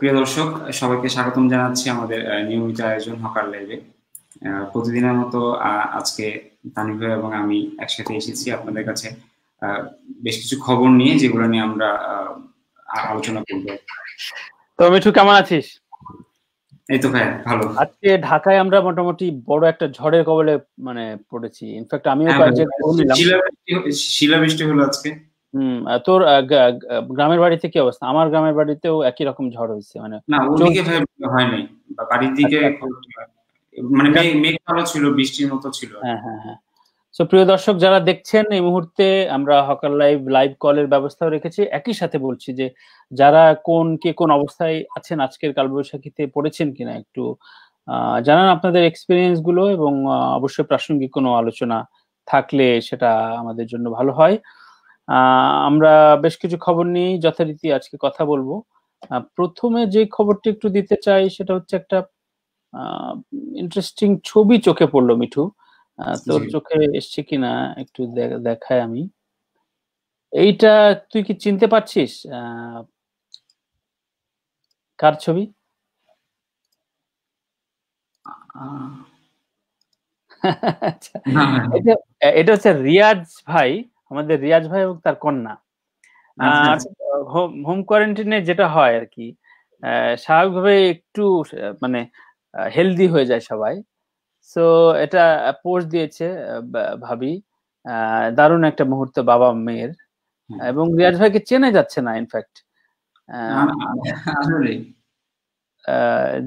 প্রিয় দর্শক সবাইকে স্বাগতম জানাচ্ছি আমাদের নিয়মিত আয়োজন হকার লাইভে। প্রতিদিনের মতো আজকে তানভীর ভাই এবং আমি একসাথে এসেছি আপনাদের কাছে বেশ কিছু খবর নিয়ে, যেগুলো নিয়ে আমরা আলোচনা করব। তো মিঠু, কেমন আছিস? এই তো ভাই ভালো। আজকে ঢাকায় আমরা মোটামুটি বড় একটা ঝড়ের কবলে মানে পড়েছি। ইনফ্যাক্ট আমিও কাজে গেলাম, শিলাবৃষ্টি হলো আজকে। তোর গ্রামের বাড়িতে কি অবস্থা? আমার গ্রামের বাড়িতেও একই রকম ঝড় হয়েছে। মানে না, ওদিকে হয় নাই, বাড়ির দিকে মানে মেঘ কালো ছিল, বৃষ্টির মতো ছিল। হ্যাঁ হ্যাঁ হ্যাঁ। সো প্রিয় দর্শক যারা দেখছেন এই মুহূর্তে, আমরা হকার লাইভ কলের ব্যবস্থাও রেখেছি। একই সাথে বলছি যে যারা কোন অবস্থায় আছেন, আজকের কালবৈশাখীতে পড়েছেন কিনা একটু জানান আপনাদের এক্সপিরিয়েন্স গুলো, এবং অবশ্যই প্রাসঙ্গিক কোনো আলোচনা থাকলে সেটা আমাদের জন্য ভালো হয়। আমরা বেশ কিছু খবর নিয়ে যথারীতি আজকে কথা বলবো। প্রথমে যে খবরটি একটু দিতে চাই সেটা হচ্ছে একটা ইন্টারেস্টিং ছবি চোখে পড়লো। মিঠু, তোর চোখে এসছে কিনা একটু দেখায় আমি। এইটা তুই কি চিনতে পারছিস? কার ছবি? এটা হচ্ছে রিয়াজ ভাই, আমাদের রিয়াজ ভাই এবং তার কন্যা। আর হোম কোয়ারেন্টাইনে যেটা হয় আর কি, স্বাভাবিকভাবে একটু মানে হেলদি হয়ে যায় সবাই। সো এটা পোস্ট দিয়েছে ভাবি। দারুণ একটা মুহূর্ত বাবা মেয়ের, এবং রিয়াজ ভাইকে চেনা যাচ্ছে না ইনফ্যাক্ট।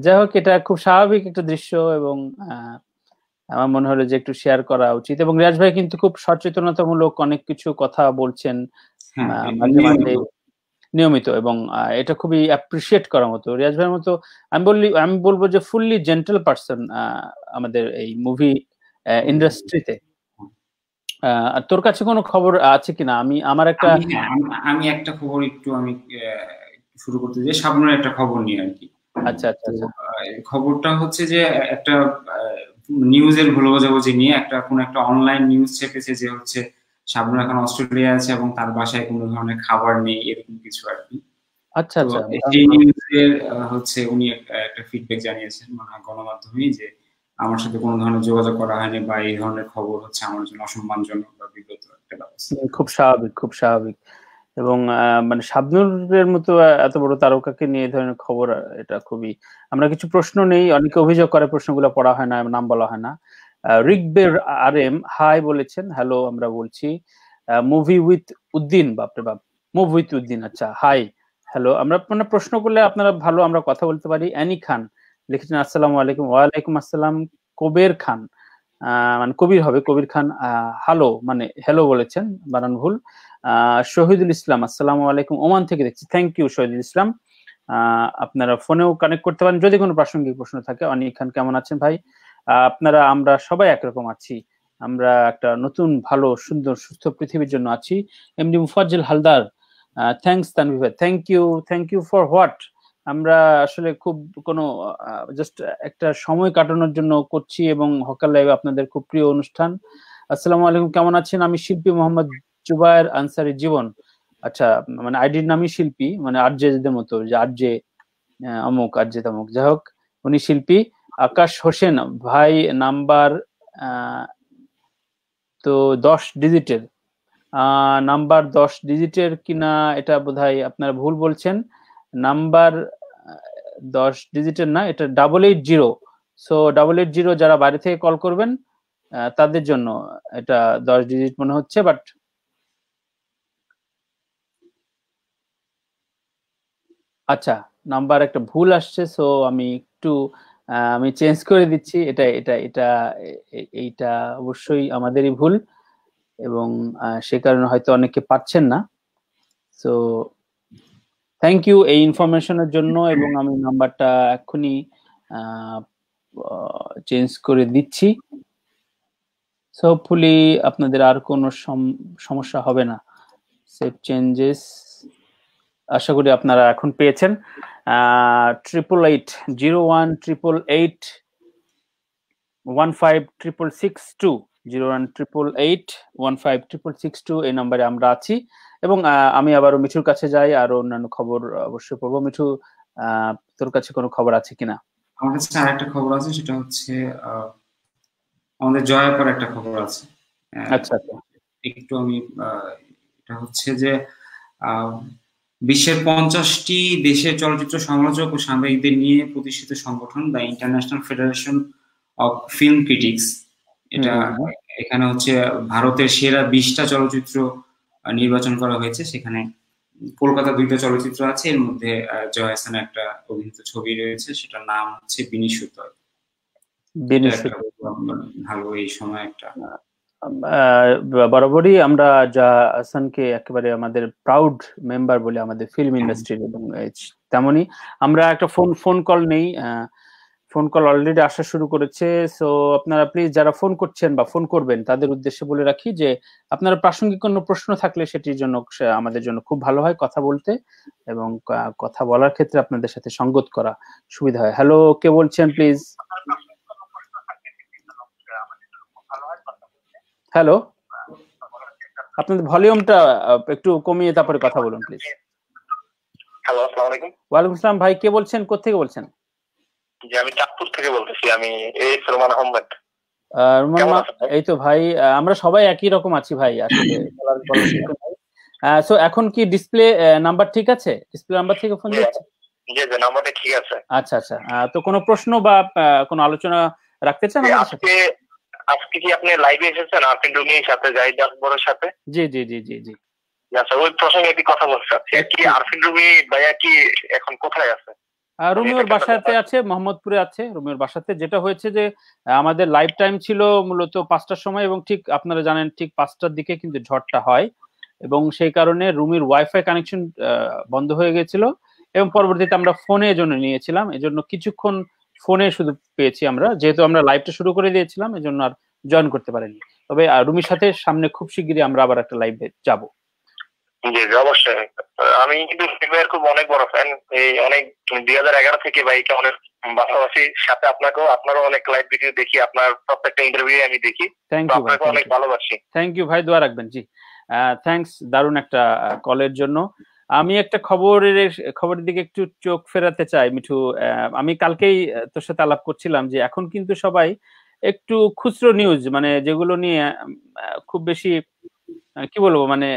যাই হোক, এটা খুব স্বাভাবিক একটা দৃশ্য, এবং আমার মনে হলো যে একটু শেয়ার করা উচিত। এবং রিয়াজ ভাই কিন্তু খুব সচেতনতামূলক অনেক কিছু কথা বলছেন মাঝে মাঝে, নিয়মিত, এবং এটা খুবই অ্যাপ্রিসিয়েট করার মতো। রিয়াজ ভাইয়ের মতো আমি বলবো যে ফুললি জেন্টাল পার্সন আমাদের এই মুভি ইন্ডাস্ট্রিতে। তোর কাছে কোনো খবর আছে কিনা? আমি একটা খবর একটু আমি শুরু করতে চাই, সামনে একটা খবর নিয়ে আর কি। আচ্ছা আচ্ছা। খবরটা হচ্ছে যে একটা নিউজের ভুলবোঝাবুঝি নিয়ে একটা অনলাইন নিউজ ছেপেছে যে হচ্ছে শাবনূর এখন অস্ট্রেলিয়া আছে এবং তার বাসায় কোনো ধরনের খাবার নেই, এরকম কিছু আর কি। আচ্ছা আচ্ছা। এই নিউজের হচ্ছে উনি একটা ফিডব্যাক জানিয়েছেন মানে গণমাধ্যমে, যে আমার সাথে কোনো ধরনের যোগাযোগ করা হয়নি বা এই ধরনের খবর হচ্ছে আমার জন্য অসম্মানজনক বা বিগত একটা ব্যবস্থা। খুব স্বাভাবিক, খুব স্বাভাবিক। এবং মানে শাবনূরের মতো এত বড় তারকাকে নিয়ে এই ধরনের খবর, এটা খুবই, আমরা কিছু প্রশ্ন নেই, অনেকে অভিযোগ করে প্রশ্নগুলো পড়া হয় না, নাম বলা হয় না। রিকবের আর এম হাই বলেছেন, হ্যালো আমরা বলছি। মুভি উইথ উদ্দিন, বাপরে বাপ, মুভ উইথ উদ্দিন, আচ্ছা হাই হ্যালো। আমরা মানে প্রশ্ন করলে আপনারা ভালো, আমরা কথা বলতে পারি। অ্যানি খান লিখেছেন আসসালামু আলাইকুম। ওয়ালাইকুম আসসালাম। কবির খান, মানে কবির হবে, কবির খান হ্যালো মানে হ্যালো বলেছেন, বানান ভুল। শহীদুল ইসলাম আসসালামু আলাইকুম, ওমান থেকে দেখছি। Thank you Shahidul Islam. আপনারা ফোনেও কানেক্ট করতে পারেন যদি কোনো প্রাসঙ্গিক প্রশ্ন থাকে। অনি খান, কেমন আছেন ভাই আপনারা? আমরা সবাই একরকম আছি, আমরা একটা নতুন ভালো সুন্দর সুস্থ পৃথিবীর জন্য আছি। এমডি মুফাজ্জল হালদার, থ্যাংকস তানভীর ভাই। Thank you, thank you for what. আমরা আসলে খুব কোনো জাস্ট একটা সময় কাটানোর জন্য করছি, এবং হকার লাইভ আপনাদের খুব প্রিয় অনুষ্ঠান। আসসালামু আলাইকুম, কেমন আছেন? আমি শিল্পী মোহাম্মদ জুবায়ের আনসারি জীবন। আচ্ছা, মানে আইডির নামই শিল্পী, মানে আরজেদের মতো, যে আরজে অমুক আরজে তমুক, যাই হোক উনি শিল্পী। আকাশ হোসেন ভাই, নাম্বার তো 10 ডিজিটের, নাম্বার 10 ডিজিটের কিনা এটা বোধহয় আপনারা ভুল বলছেন। নাম্বার 10 ডিজিটের না, এটা 880। সো 880 যারা বাইরে থেকে কল করবেন তাদের জন্য এটা 10 ডিজিট মনে হচ্ছে, বাট আচ্ছা নাম্বার একটা ভুল আসছে। সো আমি চেঞ্জ করে দিচ্ছি। এটা এটা এটা এইটা অবশ্যই আমাদেরই ভুল, এবং সে কারণে হয়তো অনেকে পাচ্ছেন না। সো থ্যাংক ইউ এই ইনফরমেশনের জন্য, এবং আমি নাম্বারটা এক্ষুনি চেঞ্জ করে দিচ্ছি। সো হোপফুলি আপনাদের আর কোনো সমস্যা হবে না। সেভ চেঞ্জেস, আশা করি আপনারা এখন পেয়েছেন। 880188156662 0188156662 এই নম্বরে আমরা আছি। এবং আমি আবারও মিঠুর কাছে যাই, আরো অন্যান্য খবর অবশ্যই পড়বো। মিঠু, তোর কাছে কোনো খবর আছে কিনা? আমার কাছে আরেকটা খবর আছে, সেটা হচ্ছে আমাদের জয়াপার একটা খবর আছে। আচ্ছা আচ্ছা, একটু আমি এটা হচ্ছে যে বিশ্বের 50টি দেশের চলচ্চিত্র সমালোচক ও সাংবাদিকদের নিয়ে প্রতিষ্ঠিত সংগঠন the International Federation of Film Critics, এটা এখানে হচ্ছে ভারতের সেরা 20টা চলচ্চিত্র নির্বাচন করা হয়েছে। সেখানে কলকাতা 2টা চলচ্চিত্র আছে, এর মধ্যে জয়া আহসানের একটা অভিনীত ছবি রয়েছে, সেটার নাম হচ্ছে বিনিশুতয়। ভালো এই সময় একটা বরাবরই আমরা জয়া আহসানকে একেবারে আমাদের প্রাউড মেম্বার বলে আমাদের ফিল্ম ইন্ডাস্ট্রির, এবং তেমনি আমরা একটা ফোন কল নেই। ফোন কল অলরেডি আসা শুরু করেছে, সো আপনারা প্লিজ যারা ফোন করছেন বা ফোন করবেন তাদের উদ্দেশ্যে বলে রাখি যে আপনারা প্রাসঙ্গিক কোনো প্রশ্ন থাকলে সেটির জন্য আমাদের জন্য খুব ভালো হয় কথা বলতে, এবং কথা বলার ক্ষেত্রে আপনাদের সাথে সংগত করা সুবিধা হয়। হ্যালো, কে বলছেন প্লিজ? হ্যালো, আপনাদের ভলিউমটা একটু কমিয়ে তারপরে কথা বলুন প্লিজ। হ্যালো, আসসালামু আলাইকুম। ওয়ালাইকুম আসসালাম। ভাই কে বলছেন, কোথা থেকে বলছেন? জি, আমি চাঁদপুর থেকে বলতেছি, আমি এই রোমান আহমেদ। রোমান, এই তো ভাই আমরা সবাই একই রকম আছি ভাই আসলে। সো এখন কি ডিসপ্লে নাম্বার ঠিক আছে? ডিসপ্লে নাম্বার থেকে ফোন দিচ্ছি। জি জি, নাম্বারটা ঠিক আছে। আচ্ছা আচ্ছা, তো কোনো প্রশ্ন বা কোনো আলোচনা রাখতে চান আমাদের সাথে? আজকে কি আপনি লাইভে এসেছেন আপনি ডুমির সাথে, জাহিদ আকবরের সাথে? জি জি জি জি জি। আচ্ছা, ওই প্রসঙ্গে একটি কথা বলতে চাচ্ছি। কি আরফিন রুমি ভাইয়া কি এখন কোথায় আছে? রুমিওর বাসাতে আছে, মোহাম্মদপুরে আছে রুমিওর বাসাতে। যেটা হয়েছে যে আমাদের লাইভ টাইম ছিল মূলত 5টার সময়, এবং ঠিক আপনারা জানেন ঠিক 5টার দিকে কিন্তু ঝড়টা হয়, এবং সেই কারণে রুমির ওয়াইফাই কানেকশন বন্ধ হয়ে গেছিল, এবং পরবর্তীতে আমরা ফোনে এজন্য নিয়েছিলাম, এজন্য কিছুক্ষণ ফোনে শুধু পেয়েছি আমরা, যেহেতু আমরা লাইভটা শুরু করে দিয়েছিলাম এজন্য আর জয়েন করতে পারিনি। তবে রুমির সাথে সামনে খুব শিগগিরই আমরা আবার একটা লাইভে যাব। জি অবশ্যই, আমি কিন্তু ফিল্মের খুব অনেক বড় ফ্যান, এই অনেক 2011 থেকে ভাইকে অনেক ভালোবাসি, সাথে আপনাকেও, আপনারও অনেক লাইভ ভিডিও দেখি, আপনার প্রত্যেকটা ইন্টারভিউ আমি দেখি, আপনাকে অনেক ভালোবাসি। থ্যাংক ইউ ভাই, দোয়া রাখবেন। জি থ্যাংকস, দারুণ একটা কলের জন্য। আমি একটা খবরের দিকে একটু চোখ ফেরাতে চাই মিঠু। আমি কালকেই তোর সাথে আলাপ করছিলাম যে এখন কিন্তু সবাই একটু খুচরো নিউজ, মানে যেগুলো নিয়ে খুব বেশি কি বলবো, মানে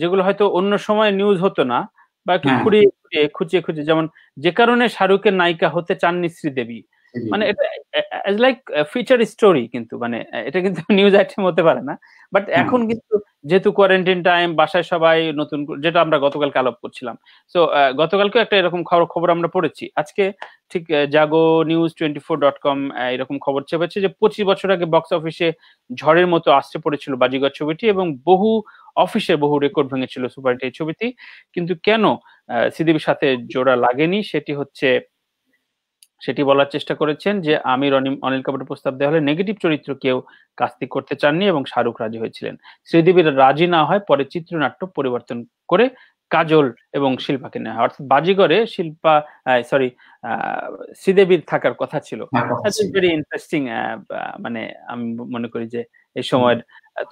যেগুলো হয়তো অন্য সময় নিউজ হতো না বা একটু খুঁচিয়ে খুঁচিয়ে, যেমন যে কারণে শাহরুখের নায়িকা হতে চাননি শ্রীদেবী, মানে এটা অ্যাজ লাইক ফিচার স্টোরি, কিন্তু মানে এটা কিন্তু নিউজ আইটেম হতে পারে না, বাট এখন কিন্তু যেহেতু কোয়ারেন্টাইন টাইম, বাসায় সবাই নতুন, যেটা আমরা গতকালকে আলাপ করছিলাম, সো গতকালকে একটা এরকম খবর আমরা পড়েছি। আজকে ঠিক জাগো নিউজ 24.com এরকম খবর চেপেছে যে 25 বছর আগে বক্স অফিসে ঝড়ের মতো আসতে পড়েছিল বাজিগর ছবিটি, এবং বহু অফিসে বহু রেকর্ড ভেঙেছিল সুপারহিট এই ছবিটি, কিন্তু কেন শ্রীদেবীর সাথে জোড়া লাগেনি সেটি বলার চেষ্টা করেছেন যে আমির অনিল কাপুরের প্রস্তাব দেওয়া হলে নেগেটিভ চরিত্র কেউ কাস্টিং করতে চাননি, এবং শাহরুখ রাজি হয়েছিলেন। শ্রীদেবীর রাজি না হয় পরে চিত্রনাট্য পরিবর্তন করে কাজল এবং শিল্পাকে নেওয়া হয়, অর্থাৎ বাজিগরে শ্রীদেবীর থাকার কথা ছিল। ভেরি ইন্টারেস্টিং, মানে আমি মনে করি যে এই সময়ের।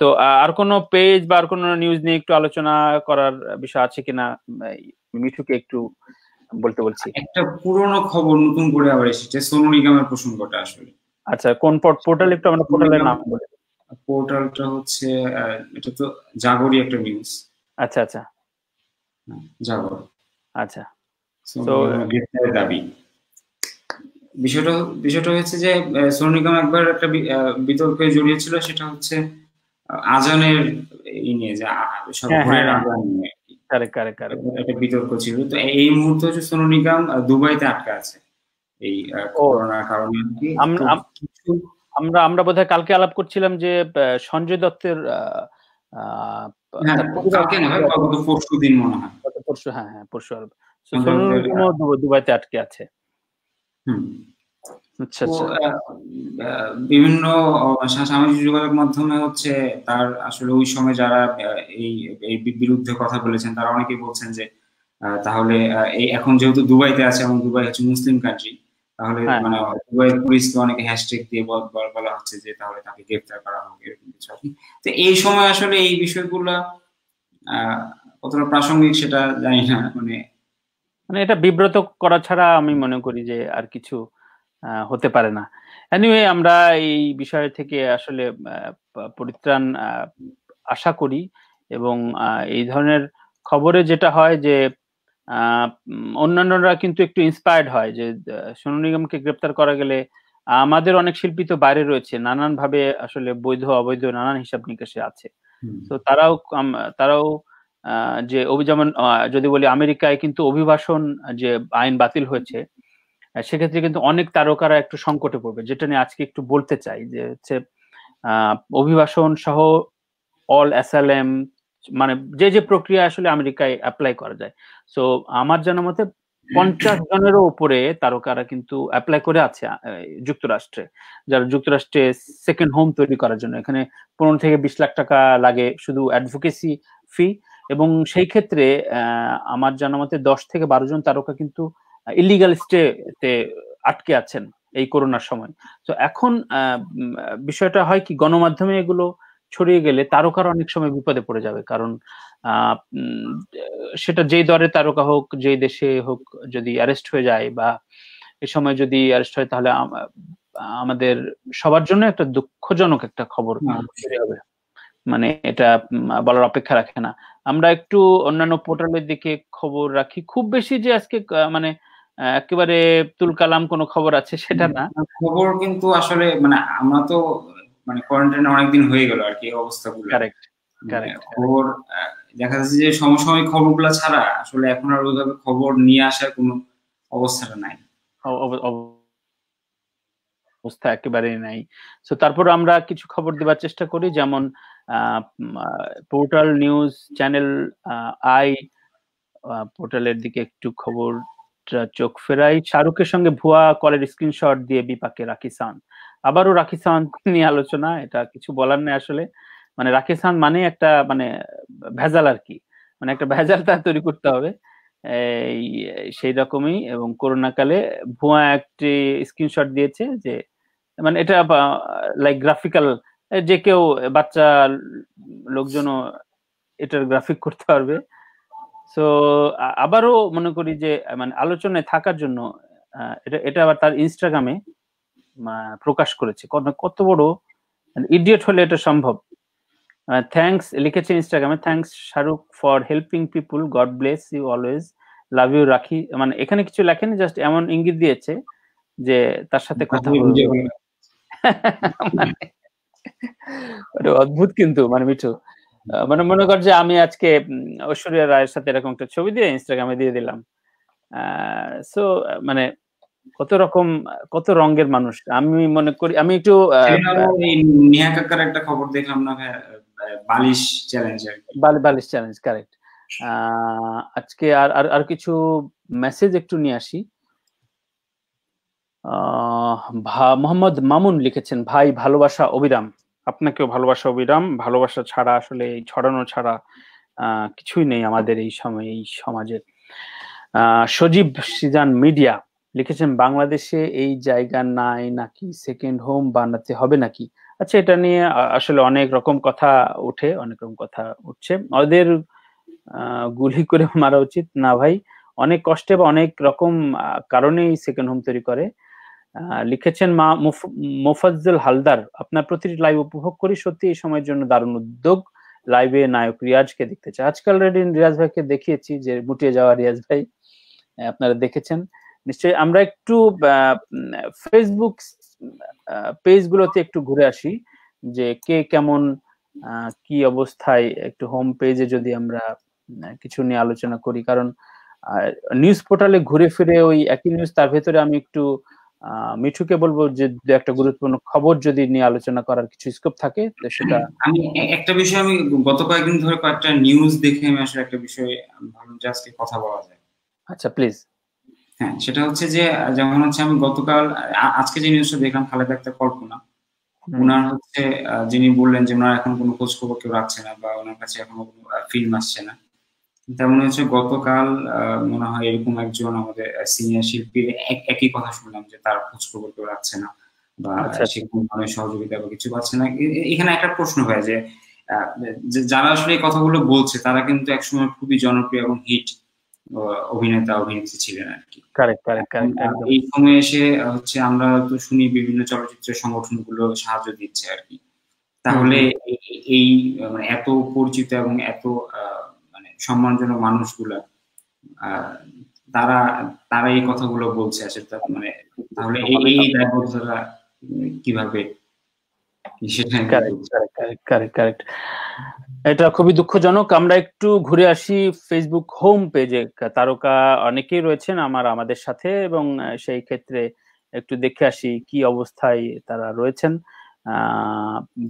তো আর কোনো পেজ বা আর কোনো নিউজ নিয়ে একটু আলোচনা করার বিষয় আছে কিনা? মিঠুকে একটু বলতে বলছি, একটা পুরনো খবর নতুন করে আবার এসেছে সোনু নিগমের প্রসঙ্গটা আসলে। আচ্ছা, কোন পোর্টাল একটু আমরা পোর্টালের নাম বলি? পোর্টালটা হচ্ছে এটা তো জাগরি একটা নিউজ। আচ্ছা আচ্ছা, জাগর। আচ্ছা, তো গ্রেপ্তারের দাবি, বিষয়টা হচ্ছে যে সোনু নিগম একবার একটা বিতর্কে জড়িয়েছিল, সেটা হচ্ছে আজানের এই নিয়ে, যা সব ঘরের আজান নিয়ে একটা বিতর্ক ছিল। তো এই মুহূর্তে হচ্ছে সোনু নিগম দুবাইতে আটকা আছে এই করোনার কারণে। আমরা বোধহয় কালকে আলাপ করছিলাম যে সঞ্জয় দত্তের পরশুদিন মনে হয়, পরশু, হ্যাঁ হ্যাঁ পরশু দুবাইতে আটকে আছে। আচ্ছা, বিভিন্ন সামাজিক যোগাযোগ মাধ্যমে হচ্ছে তার আসলে ওই সময় যারা এই বিরুদ্ধে কথা বলেছেন তারা অনেকে বলছেন যে তাহলে এই এখন যেহেতু দুবাইতে আছে এবং দুবাই হচ্ছে মুসলিম কান্ট্রি, তাহলে মানে দুবাইয়ের পুলিশকে অনেকে হ্যাশট্যাগ দিয়ে বলা হচ্ছে যে তাহলে তাকে গ্রেফতার করা হোক, এরকম কিছু আর কি। তো এই সময় আসলে এই বিষয়গুলা কতটা প্রাসঙ্গিক সেটা জানি না, মানে মানে এটা বিব্রত করা ছাড়া আমি মনে করি যে আর কিছু হতে পারে না। এনিওয়ে আমরা এই বিষয় থেকে আসলে পরিত্রাণ আশা করি এবং এই ধরনের খবরে যেটা হয় যে অন্যান্যরা কিন্তু একটু ইন্সপায়ার্ড হয় যে সোনু নিগমকে গ্রেপ্তার করা গেলে আমাদের অনেক শিল্পী তো বাইরে রয়েছে, নানান ভাবে আসলে বৈধ অবৈধ নানান হিসাব নিকাশে আছে, তো তারাও যে যেমন যদি বলি আমেরিকায় কিন্তু অভিবাসন যে আইন বাতিল হয়েছে সেক্ষেত্রে কিন্তু অনেক তারকারা একটু সংকটে পড়বে, যেটা নিয়ে আজকে একটু বলতে চাই যে হচ্ছে অভিবাসন সহ অল অ্যাসাইলাম মানে যে যে প্রক্রিয়া আসলে আমেরিকায় অ্যাপ্লাই করা যায়। সো আমার জানা মতে 50 জনেরও উপরে তারকারা কিন্তু অ্যাপ্লাই করে আছে যুক্তরাষ্ট্রে, যারা যুক্তরাষ্ট্রে সেকেন্ড হোম তৈরি করার জন্য এখানে 15 থেকে 20 লাখ টাকা লাগে শুধু অ্যাডভোকেসি ফি, এবং সেই ক্ষেত্রে আমার জানা মতে 10 থেকে 12 জন তারকা কিন্তু ইলিগাল স্টেতে আটকে আছেন এই করোনার সময়। তো এখন বিষয়টা হয় কি, গণমাধ্যমে এগুলো ছড়িয়ে গেলে তারকারা অনেক সময় বিপদে পড়ে যাবে, কারণ সেটা যেই দরে তারকা হোক যেই দেশে হোক যদি অ্যারেস্ট হয়ে যায় বা এই সময় যদি অ্যারেস্ট হয় তাহলে আমাদের সবার জন্য একটা দুঃখজনক একটা খবর হবে, মানে এটা বলার অপেক্ষা রাখে না। আমরা একটু অন্যান্য পোর্টালের দিকে খবর রাখি, খুব বেশি যে আজকে মানে একেবারে তুলকালাম কোনো খবর আছে সেটা না, খবর কিন্তু আসলে মানে আমরা তো মানে কোয়ারেন্টাইন অনেকদিন হয়ে গেল আর কি, অবস্থাগুলো খবর দেখা যাচ্ছে যে সমসাময়িক খবরগুলো ছাড়া আসলে এখন আর ওইভাবে খবর নিয়ে আসার কোনো অবস্থাটা নাই, অবস্থা একেবারেই নাই। তো তারপর আমরা কিছু খবর দেবার চেষ্টা করি, যেমন পোর্টাল নিউজ চ্যানেল আই পোর্টালের দিকে একটু খবরটা চোখ ফেরাই। শাহরুখের সঙ্গে ভুয়া কলের স্ক্রিনশট দিয়ে বিপাকে রাখি সান, আবারও রাখি সান নিয়ে আলোচনা, এটা কিছু বলার নেই আসলে, মানে রাখি সান মানে একটা মানে ভেজাল আর কি, মানে একটা ভেজাল তার তৈরি করতে হবে সেই রকমই, এবং করোনা কালে ভুয়া একটি স্ক্রিনশট দিয়েছে যে মানে এটা লাইক গ্রাফিক্যাল, যে কেউ বাচ্চা লোকজনও এটার গ্রাফিক করতে পারবে। সো আবারও মনে করি যে মানে আলোচনায় থাকার জন্য এটা আবার তার ইনস্টাগ্রামে প্রকাশ করেছে, কত বড় ইডিয়েট হলে এটা সম্ভব। থ্যাঙ্কস লিখেছে ইনস্টাগ্রামে, thanks Shahrukh for helping people, God bless you always, love you Rakhi, মানে এখানে কিছু লেখেনি, জাস্ট এমন ইঙ্গিত দিয়েছে যে তার সাথে কথা বলবে, অদ্ভুত কিন্তু মানে মিঠু মানে মনে কর যে আমি আজকে ঐশ্বরিয়া রায়ের সাথে এরকম একটা ছবি দিয়ে ইনস্টাগ্রামে দিয়ে দিলাম। সো মানে কত রকম কত রঙের মানুষ, আমি মনে করি আমি একটু নিহা কাকার একটা খবর দেখলাম না বালিশ চ্যালেঞ্জ, বালিশ চ্যালেঞ্জ কারেক্ট। আজকে আর আর কিছু মেসেজ একটু নিয়ে আসি। মোহাম্মদ মামুন লিখেছেন, ভাই ভালোবাসা অবিরাম, আপনাকেও ভালোবাসা অবিরাম, ভালোবাসা ছাড়া আসলে ছড়ানো ছাড়া কিছুই নেই আমাদের এই সময় এই সমাজে। সজীব সিজান মিডিয়া লিখেছেন, বাংলাদেশে এই জায়গা নাই নাকি, সেকেন্ড হোম বানাতে হবে নাকি। আচ্ছা এটা নিয়ে আসলে অনেক রকম কথা ওঠে, অনেক রকম কথা উঠছে, ওদের গুলি করে মারা উচিত না ভাই, অনেক কষ্টে বা অনেক রকম কারণেই সেকেন্ড হোম তৈরি করে। লিখেছেন মোফাজ্জল হালদার, আপনার প্রতিটি লাইভ উপভোগ করি, সত্যি এই সময়ের জন্য দারুণ উদ্যোগ, লাইভে নায়ক রিয়াজকে দেখতে চাই, আজকাল অলরেডি রিয়াজ ভাইকে দেখিয়েছি যে মুটিয়ে যাওয়া রিয়াজ ভাই আপনারা দেখেছেন নিশ্চয়ই। আমরা একটু ফেসবুক পেজগুলোতে একটু ঘুরে আসি যে কে কেমন কি অবস্থায়, একটু হোম পেজে যদি আমরা কিছু নিয়ে আলোচনা করি, কারণ নিউজ পোর্টালে ঘুরে ফিরে ওই একই নিউজ, তার ভেতরে আমি একটু মিঠুকে বলবো যে একটা গুরুত্বপূর্ণ খবর যদি নিয়ে আলোচনা করার কিছু স্কোপ থাকে সেটা। আমি একটা বিষয়, আমি গত কয়েকদিন ধরে কয়েকটা নিউজ দেখে আমি আসলে একটা বিষয়ে জাস্ট কথা বলা যায়, আচ্ছা প্লিজ। হ্যাঁ সেটা হচ্ছে যে যেমন হচ্ছে আমি গতকাল আজকে যে নিউজটা দেখলাম খালেদা আক্তার কল্পনা, ওনার হচ্ছে যিনি বললেন যে ওনার এখন কোনো খোঁজ খবর কেউ রাখছে না বা ওনার কাছে এখনো কোনো ফিল্ম আসছে না, তেমন হচ্ছে গতকাল মনে হয় এরকম একজন আমাদের সিনিয়র শিল্পীর একই কথা শুনলাম যে তার খোঁজ খবর কেউ রাখছে না বা সে কোনো ধরনের সহযোগিতা বা কিছু পাচ্ছে না। এখানে একটা প্রশ্ন হয় যে যারা আসলে এই কথাগুলো বলছে তারা কিন্তু একসময় খুবই জনপ্রিয় এবং হিট অভিনেতা অভিনেত্রী ছিলেন আর কি। Correct correct correct. এই সময়ে এসে হচ্ছে আমরা তো শুনি বিভিন্ন চলচ্চিত্র সংগঠনগুলো সাহায্য দিচ্ছে আর কি, তাহলে এই মানে এত পরিচিত এবং এত মানে সম্মানজনক মানুষগুলা তারা তারা এই কথাগুলো বলছে আসলে, মানে তাহলে এই দায়বদ্ধতা কিভাবে এটা খুবই দুঃখজনক। আমরা একটু ঘুরে আসি ফেসবুক হোম পেজে, তারকা অনেকেই রয়েছেন আমাদের সাথে এবং সেই ক্ষেত্রে একটু দেখে আসি কি অবস্থায় তারা রয়েছেন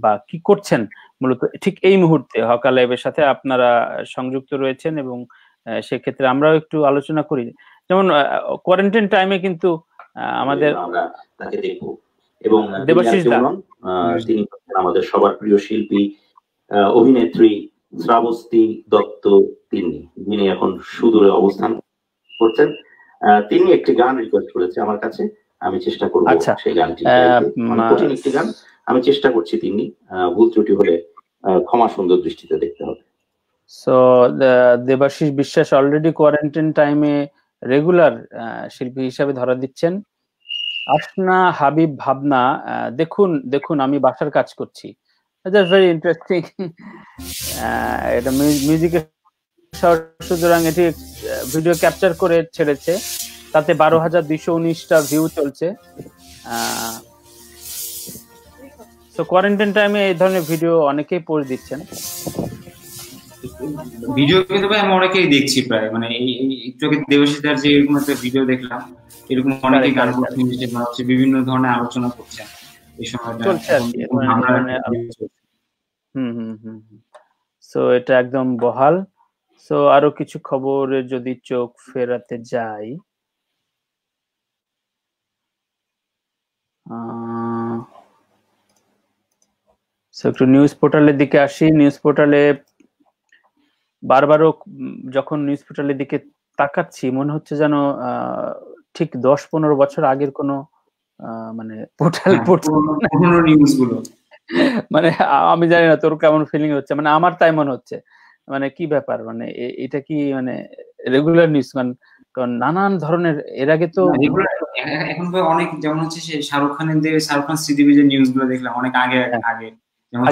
বা কি করছেন মূলত ঠিক এই মুহূর্তে। হকার লাইভের সাথে আপনারা সংযুক্ত রয়েছেন এবং সেক্ষেত্রে আমরাও একটু আলোচনা করি, যেমন কোয়ারেন্টাইন টাইমে কিন্তু আমাদের তাকে দেখবো এবং দেবাশিস দা তিনি আমাদের সবার প্রিয় শিল্পী অভিনেত্রী শ্রাবস্তী দত্ত, যিনি এখন সুদূরে অবস্থান করছেন, তিনি একটি গান রিকোয়েস্ট করেছে আমার কাছে, আমি চেষ্টা করব সেই গানটি, কঠিন একটি গান, আমি চেষ্টা করছি, তিনি ভুল ত্রুটি হলে ক্ষমা সুন্দর দৃষ্টিতে দেখতে হবে। সো দেবাশিস বিশ্বাস অলরেডি কোয়ারেন্টাইন টাইমে রেগুলার শিল্পী হিসাবে ধরা দিচ্ছেন। আসনা হাবিব ভাবনা, দেখুন দেখুন আমি বাসার কাজ করছি, জাস্ট ভেরি ইন্টারেস্টিং এটা মিউজিকের, সুতরাং এটি ভিডিও ক্যাপচার করে ছেড়েছে, তাতে 12,219টা ভিউ চলছে। তো কোয়ারেন্টাইন টাইমে এই ধরনের ভিডিও অনেকেই পোস্ট দিচ্ছেন, ভিডিও কিন্তু ভাই আমি অনেকেই দেখছি প্রায়, মানে এই চোখে দেবশিদার যে এরকম একটা ভিডিও দেখলাম, এরকম অনেকে গান করছে, বিভিন্ন ধরনের আলোচনা করছে এই সময়টা চলছে আর কি। সো এটা একদম বহাল। সো আরো কিছু খবরে যদি চোখ ফেরাতে যাই, সো একটু নিউজ পোর্টালের দিকে আসি। নিউজ পোর্টালে বারবারও যখন নিউজ পোর্টালের দিকে তাকাচ্ছি মনে হচ্ছে যেন ঠিক 10-15 বছর আগের কোনো মানে পোর্টাল পুরনো নিউজগুলো, মানে আমি জানি না তোর কেমন ফিলিং হচ্ছে, মানে আমার তাই মনে হচ্ছে, মানে কি ব্যাপার, মানে এটা কি মানে রেগুলার নিউজ, কারণ নানান ধরনের এর আগে তো এখন অনেক, যেমন হচ্ছে শাহরুখ খানের শাহরুখ খান শ্রীদেবীর যে নিউজগুলো দেখলাম অনেক আগে আগে, যেমন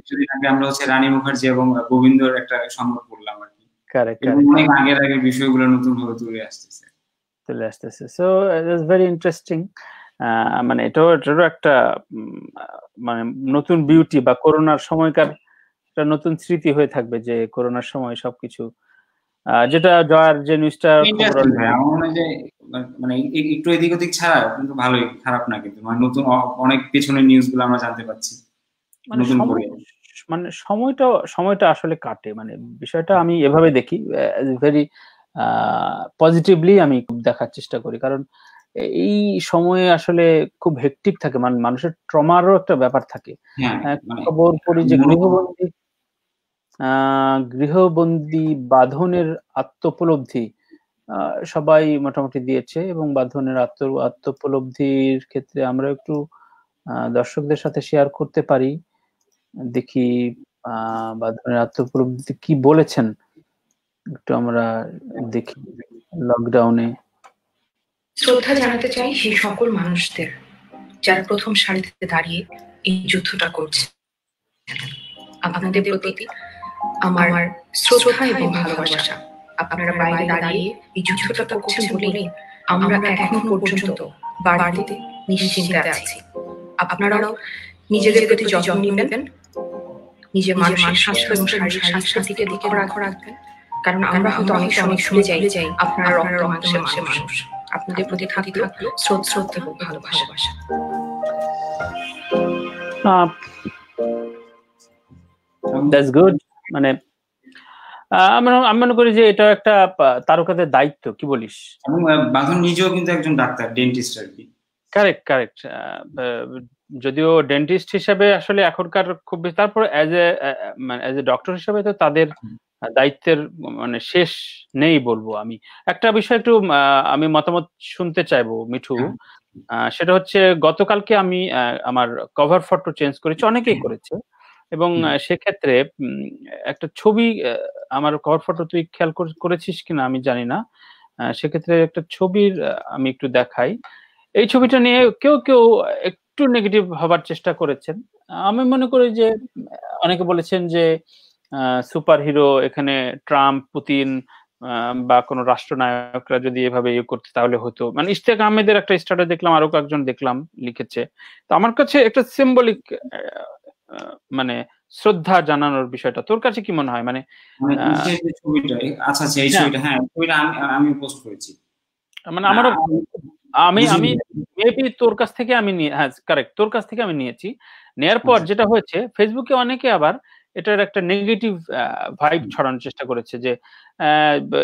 কিছুদিন আগে আমরা হচ্ছে রানী মুখার্জি এবং গোবিন্দর একটা সংবাদ পড়লাম আর কি, অনেক আগের আগের বিষয়গুলো নতুন ভাবে তুলে আসতেছে। So it's very interesting. মানে এটাও একটা মানে নতুন বিউটি বা করোনার সময়কার একটা নতুন স্মৃতি হয়ে থাকবে, যে করোনার সময় সবকিছু যেটা জয়ার যে নিউজটা মানে একটু এদিক ওদিক ছাড়া কিন্তু ভালোই, খারাপ না কিন্তু, মানে নতুন অনেক পেছনের নিউজগুলো আমরা জানতে পারছি, মানে সময়টা আসলে কাটে, মানে বিষয়টা আমি এভাবে দেখি, ভেরি পজিটিভলি আমি দেখার চেষ্টা করি, কারণ এই সময়ে আসলে খুব হেক্টিক থাকে, মানে মানুষের ট্রমারও একটা ব্যাপার থাকে। খবর পড়ি যে গৃহবন্দী বাঁধনের আত্মোপলব্ধি সবাই মোটামুটি দিয়েছে, এবং বাঁধনের আত্মোপলব্ধির ক্ষেত্রে আমরা একটু দর্শকদের সাথে শেয়ার করতে পারি, দেখি বাঁধনের আত্মোপলব্ধি কি বলেছেন একটু আমরা দেখি। লকডাউনে শ্রদ্ধা জানাতে চাই সেই সকল মানুষদের যারা প্রথম সারিতে দাঁড়িয়ে এই যুদ্ধটা করছে, আপনাদের প্রতি আমার শ্রদ্ধা এবং ভালোবাসা। আপনারা বাইরে দাঁড়িয়ে এই যুদ্ধটা করছেন বলে আমরা এখনো পর্যন্ত বাড়িতে নিশ্চিন্তে আছি। আপনারাও নিজেদের প্রতি যত্ন নেবেন, নিজের মানসিক স্বাস্থ্য এবং শারীরিক স্বাস্থ্যের দিকে লক্ষ্য রাখবেন, কারণ আমরা হয়তো অনেক সময় যাই আপনার মানুষ, আপনাদের প্রতি থাকলো শ্রদ্ধা এবং ভালোবাসা। দ্যাটস গুড, মানে আমি মনে করি যে এটা একটা তারকাদের দায়িত্ব, কি বলিস? বাঁধন নিজেও কিন্তু একজন ডাক্তার, ডেন্টিস্ট আর কি। কারেক্ট কারেক্ট, যদিও ডেন্টিস্ট হিসেবে আসলে এখনকার খুব বেশি, তারপরে অ্যাজ এ ডক্টর হিসেবে তো তাদের দায়িত্বের মানে শেষ নেই বলবো আমি। একটা বিষয় একটু আমি মতামত শুনতে চাইবো মিঠু, সেটা হচ্ছে গতকালকে আমি আমার কভার ফটো চেঞ্জ করেছি, অনেকেই করেছে, এবং সেক্ষেত্রে একটা ছবি আমার কভার ফটো তুই খেয়াল করেছিস কিনা আমি জানি না, সেক্ষেত্রে একটা ছবির আমি একটু দেখাই। এই ছবিটা নিয়ে কেউ কেউ একটু নেগেটিভ ভাবার চেষ্টা করেছেন। আমি মনে করি যে অনেকে বলেছেন যে সুপার হিরো, এখানে ট্রাম্প, পুতিন বা কোনো রাষ্ট্রনায়করা যদি এভাবে ইয়ে করতে তাহলে হতো। মানে ইশতিয়াক আহমেদের একটা স্ট্যাটাস দেখলাম, আরো কয়েকজন দেখলাম লিখেছে। তো আমার কাছে একটা সিম্বলিক মানে শ্রদ্ধা জানানোর বিষয়টা তোর কাছে কি মনে হয়? মানে আচ্ছা এই ছবিটা, হ্যাঁ ছবিটা আমি পোস্ট করেছি, মানে আমার আমি মেবি তোর কাছ থেকে আমি নিয়ে, হ্যাঁ কারেক্ট, তোর কাছ থেকে আমি নিয়েছি। নেয়ার পর যেটা হয়েছে, ফেসবুকে অনেকে আবার এটার একটা নেগেটিভ ভাইব ছড়ানোর চেষ্টা করেছে যে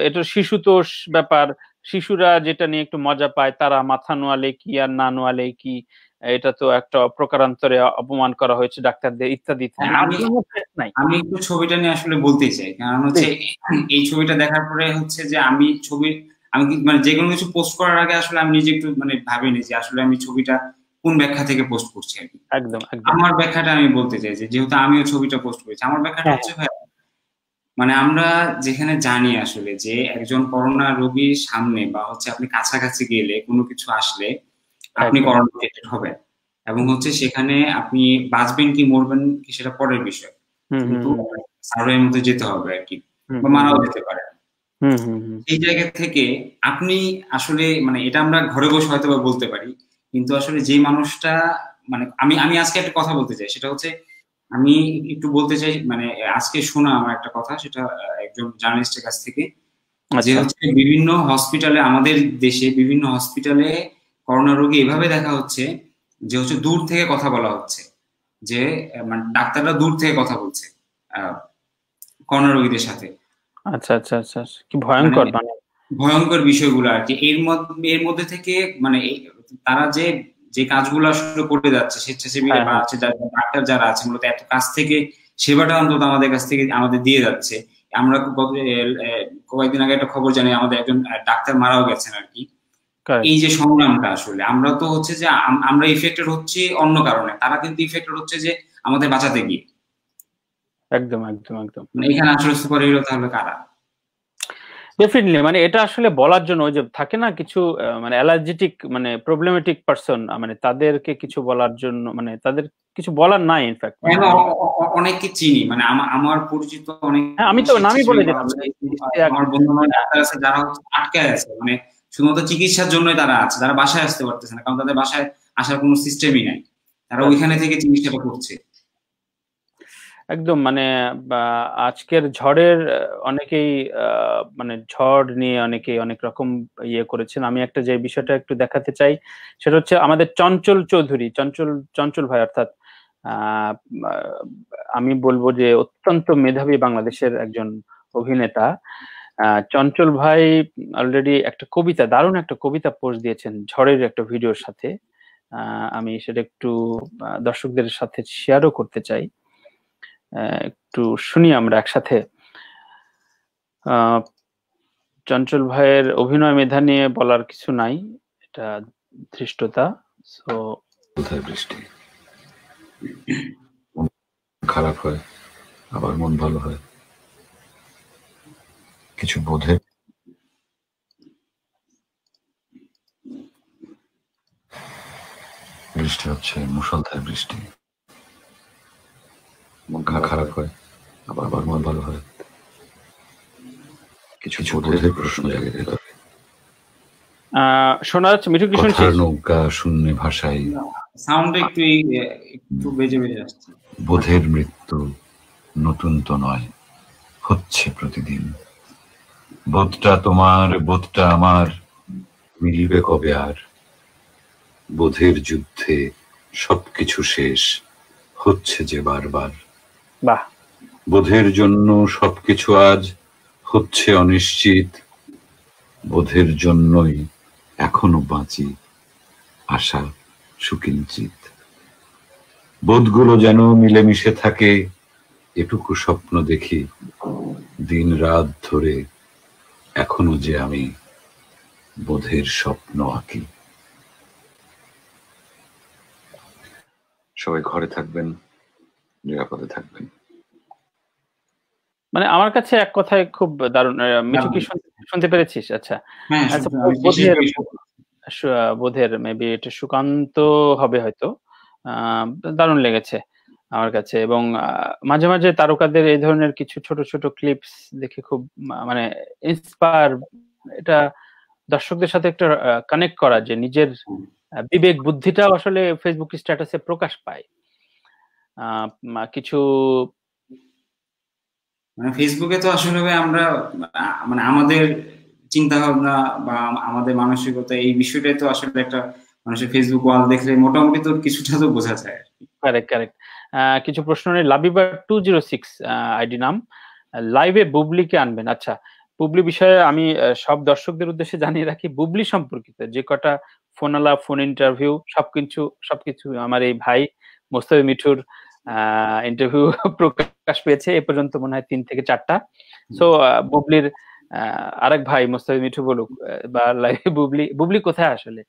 এটা শিশুতোষ ব্যাপার, শিশুরা যেটা নিয়ে একটু মজা পায় তারা মাথা নোয়ালে কি আর না নোয়ালে কি, এটা তো একটা প্রকারান্তরে অপমান করা হয়েছে ডাক্তারদের ইত্যাদি। আমি একটু ছবিটা নিয়ে আসলে বলতে চাই, কারণ হচ্ছে এই ছবিটা দেখার পরে হচ্ছে যে আমি ছবি আমি মানে যে কোনো কিছু পোস্ট করার আগে আসলে আমি নিজে একটু মানে ভাবিনি যে আসলে আমি ছবিটা কোন ব্যাখ্যা থেকে পোস্ট করছি আর কি। একদম আমার ব্যাখ্যাটা আমি বলতে চাইছি, যেহেতু আমিও ছবিটা পোস্ট করেছি। আমার ব্যাখ্যাটা হচ্ছে ভাই, মানে আমরা যেখানে জানি আসলে যে একজন করোনা রোগীর সামনে বা হচ্ছে আপনি কাছাকাছি গেলে কোনো কিছু আসলে আপনি করোনা ইনফেক্টেড হবেন, এবং হচ্ছে সেখানে আপনি বাঁচবেন কি মরবেন কি সেটা পরের বিষয়, কিন্তু সার্ভাইভের মধ্যে যেতে হবে আর কি, বা মারাও যেতে পারে। এই জায়গা থেকে আপনি আসলে মানে এটা আমরা ঘরে বসে হয়তো বা বলতে পারি, কিন্তু আসলে যে মানুষটা মানে আমি আমি আজকে একটা কথা বলতে চাই, সেটা হচ্ছে আমি একটু বলতে চাই মানে আজকে শোনা আমার একটা কথা, সেটা একজন জার্নালিস্টের কাছ থেকে, যে হচ্ছে বিভিন্ন হসপিটালে আমাদের দেশে বিভিন্ন হসপিটালে করোনা রোগী এভাবে দেখা হচ্ছে যে হচ্ছে দূর থেকে কথা বলা হচ্ছে, যে মানে ডাক্তাররা দূর থেকে কথা বলছে করোনা রোগীদের সাথে। আচ্ছা আচ্ছা আচ্ছা, কি ভয়ঙ্কর মানে ভয়ঙ্কর বিষয়গুলো আর কি। এর মধ্যে থেকে মানে তারা যে যে কাজগুলো আসলে করে যাচ্ছে স্বেচ্ছাসেবী ডাক্তার যারা আছে, মূলত এত কাজ থেকে সেবাটা অন্তত আমাদের কাছ থেকে আমাদের দিয়ে যাচ্ছে। আমরা কয়েকদিন আগে একটা খবর জানি আমাদের একজন ডাক্তার মারাও গেছেন আর কি। এই যে সংগ্রামটা আসলে আমরা তো হচ্ছে যে আমরা ইফেক্টেড হচ্ছে অন্য কারণে, তারা কিন্তু ইফেক্টেড হচ্ছে যে আমাদের বাঁচাতে গিয়ে। একদম একদম একদম, এখানে আসলে সুপার হিরো তাহলে কারা? ডেফিনেটলি মানে এটা আসলে বলার জন্য যে থাকে না কিছু মানে অ্যালার্জেটিক মানে প্রবলেমেটিক পারসন, মানে তাদেরকে কিছু বলার জন্য মানে তাদের কিছু বলার নাই। ইনফ্যাক্ট অনেকে চিনি মানে আমার পরিচিত অনেক, আমি তো নামই বলে দিলাম, আমার বন্ধু আছে যারা আটকে আছে মানে শুধুমাত্র চিকিৎসার জন্যই তারা আছে, তারা বাসায় আসতে পারতেছে না, কারণ তাদের বাসায় আসার কোনো সিস্টেমই নাই, তারা ওইখানে থেকে চিকিৎসাটা করছে। একদম মানে আজকের ঝড়ের অনেকেই মানে ঝড় নিয়ে অনেকেই অনেক রকম ইয়ে করেছেন। আমি একটা যে বিষয়টা একটু দেখাতে চাই সেটা হচ্ছে আমাদের চঞ্চল চৌধুরী, চঞ্চল ভাই, অর্থাৎ আমি বলবো যে অত্যন্ত মেধাবী বাংলাদেশের একজন অভিনেতা চঞ্চল ভাই। অলরেডি একটা কবিতা, দারুণ একটা কবিতা পোস্ট দিয়েছেন ঝড়ের একটা ভিডিওর সাথে, আমি সেটা একটু দর্শকদের সাথে শেয়ারও করতে চাই, একটু শুনি আমরা একসাথে। চঞ্চল ভাইয়ের অভিনয় মেধা নিয়ে বলার কিছু নাই, এটা ধৃষ্টতা। সো কোথায় বৃষ্টি খারাপ হয় আবার মন ভালো হয়, কিছু বোধে বৃষ্টি হচ্ছে মুষলধারে বৃষ্টি, মন খারাপ হয় আবার মন ভালো হয়, কিছু কিছু বোধের প্রশ্ন জাগে ভেতরে। শোনা যাচ্ছে মিঠু কি শুনছিস? নৌকা শূন্য ভাষায় সাউন্ড একটু একটু বেজে বেজে আসছে। বোধের মৃত্যু নতুন তো নয়, হচ্ছে প্রতিদিন। বোধটা তোমার বোধটা আমার মিলিবে কবে আর? বোধের যুদ্ধে সবকিছু শেষ হচ্ছে যে বারবার। বাহ, বোধের জন্য সবকিছু আজ হচ্ছে অনিশ্চিত, বোধের জন্যই এখনো বাঁচি আশা সুকিঞ্চিত। বোধগুলো যেন মিলেমিশে থাকে, এটুকু স্বপ্ন দেখি দিন রাত ধরে, এখনো যে আমি বোধের স্বপ্ন আঁকি। সবাই ঘরে থাকবেন, নিরাপদে থাকবেন। মানে আমার কাছে এক কথায় খুব দারুণ। মিঠু কি শুনতে পেরেছিস? আচ্ছা বোধের মেবি এটা সুকান্ত হবে হয়তো। দারুণ লেগেছে আমার কাছে। এবং মাঝে মাঝে তারকাদের এই ধরনের কিছু ছোট ছোট ক্লিপস দেখে খুব মানে ইন্সপায়ার, এটা দর্শকদের সাথে একটা কানেক্ট করা, যে নিজের বিবেক বুদ্ধিটা আসলে ফেসবুক স্ট্যাটাসে প্রকাশ পায়। কিছু মানে ফেসবুকে তো আসলে আমরা মানে আমাদের চিন্তা ভাবনা বা আমাদের মানসিকতা এই বিষয়টাই তো আসলে একটা মানুষের ফেসবুক ওয়াল দেখলে মোটামুটি তো কিছুটা তো বোঝা যায়। Correct correct. কিছু প্রশ্ন নেই। লাবিবা 206 আইডি নাম, লাইভে বুবলিকে আনবেন? আচ্ছা বুবলি বিষয়ে আমি সব দর্শকদের উদ্দেশ্যে জানিয়ে রাখি, বুবলি সম্পর্কিত যে কটা ফোন আলাপ, ফোন ইন্টারভিউ সবকিছু আমার এই ভাই মোস্তাফি মিঠুর ইন্টারভিউ প্রকাশ পেয়েছে এ পর্যন্ত মনে হয় 3 থেকে 4টা। সো বুবলির আরেক ভাই মোস্তাফি মিঠু বলুক বা বুবলি কোথায় আসলে।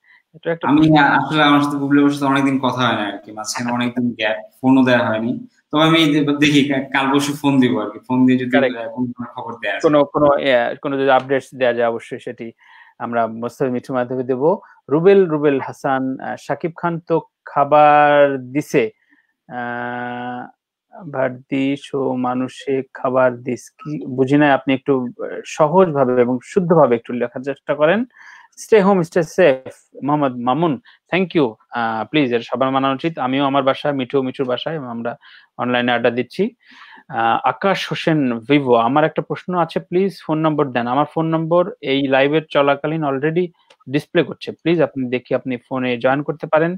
আমি আসলে আমার সাথে বুবলি অবশ্য অনেকদিন কথা হয় না আর কি, মাঝখানে অনেকদিন গ্যাপ, ফোনও দেওয়া হয়নি। তবে আমি দেখি কাল বসে ফোন দিব আর কি, ফোন দিয়ে যদি খবর দেয় কোনো যদি আপডেটস দেওয়া যায় অবশ্যই সেটি আমরা মোস্তাফি মিঠুর মাধ্যমে দেবো। রুবেল হাসান, শাকিব খান তো খাবার দিছে, মানুষে খাবার দিস কি বুঝি না, আপনি একটু সহজ ভাবে এবং শুদ্ধ ভাবে একটু লেখার চেষ্টা করেন। Stay home stay safe Mohammad Mamun, thank you. Please এর সবার মানা উচিত। আমিও আমার বাসায়, মিঠুর বাসায় আমরা অনলাইনে আড্ডা দিচ্ছি। আকাশ হোসেন ভিভো, আমার একটা প্রশ্ন আছে, প্লিজ ফোন নম্বর দেন। আমার ফোন নম্বর এই লাইভের চলাকালীন অলরেডি ডিসপ্লে করছে, প্লিজ আপনি দেখি আপনি ফোনে জয়েন করতে পারেন।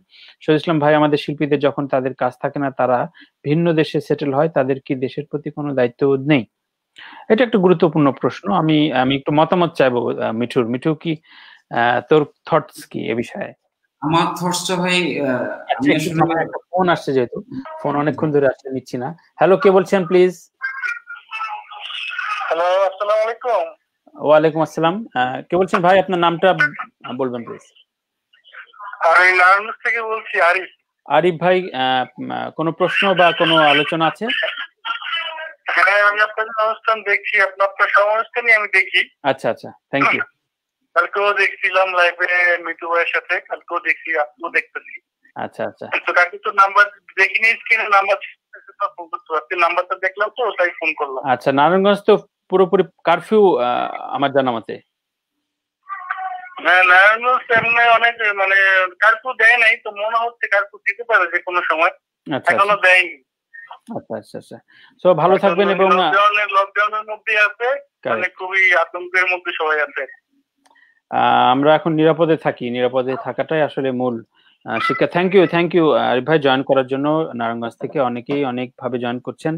শহীদ ইসলাম ভাই, আমাদের শিল্পীদের যখন তাদের কাজ থাকে না, তারা ভিন্ন দেশে সেটেল হয়, তাদের কি দেশের প্রতি কোনো দায়িত্ববোধ নেই? এটা একটা গুরুত্বপূর্ণ প্রশ্ন। আমি একটু মতামত চাইবো মিঠু কি তোর থটস কি এ বিষয়ে? আমার থটসটা ভাই, একটা ফোন আসছে, যেহেতু ফোন অনেকক্ষণ ধরে আসছে নিচ্ছি না। হ্যালো, কে বলছেন প্লিজ? হ্যালো, আসসালামু আলাইকুম। ওয়ালাইকুম আসসালাম। কে বলছেন ভাই? আপনার নামটা বলবেন প্লিজ। আমি নারায়ণগঞ্জ থেকে বলছি, আরিফ ভাই। কোনো প্রশ্ন বা কোনো আলোচনা আছে? হ্যাঁ, আমি আপনাদের অনুষ্ঠান দেখছি, আপনার অনুষ্ঠানই আমি দেখি। আচ্ছা আচ্ছা, থ্যাংক ইউ। কালকেও দেখছিলাম লাইভে মিঠু ভাইয়ের সাথে, কালকেও দেখছি, আজকেও দেখতেছি। আচ্ছা আচ্ছা, তো কালকে তো নাম্বার দেখিনি, স্ক্রিনে নাম্বার ফোন করতে পারছি, নাম্বারটা দেখলাম তো তাই ফোন করলাম। আচ্ছা, নারায়ণগঞ্জ তো পুরোপুরি কারফিউ আমার জানা মতে। হ্যাঁ, নারায়ণগঞ্জ এমনি অনেক মানে কারফিউ দেয় নাই তো, মনে হচ্ছে কারফিউ দিতে পারে যে কোনো সময়, এখনো দেয়নি। আচ্ছা আচ্ছা আচ্ছা, সো ভালো থাকবেন। এবং লকডাউনের মধ্যে আছে মানে খুবই আতঙ্কের মধ্যে সবাই আছে। আমরা এখন নিরাপদে থাকি, নিরাপদে থাকাটাই আসলে মূল শিক্ষা। থ্যাংক ইউ আরিফ ভাই জয়েন করার জন্য। নারায়ণগঞ্জ থেকে অনেকেই অনেক ভাবে জয়েন করছেন।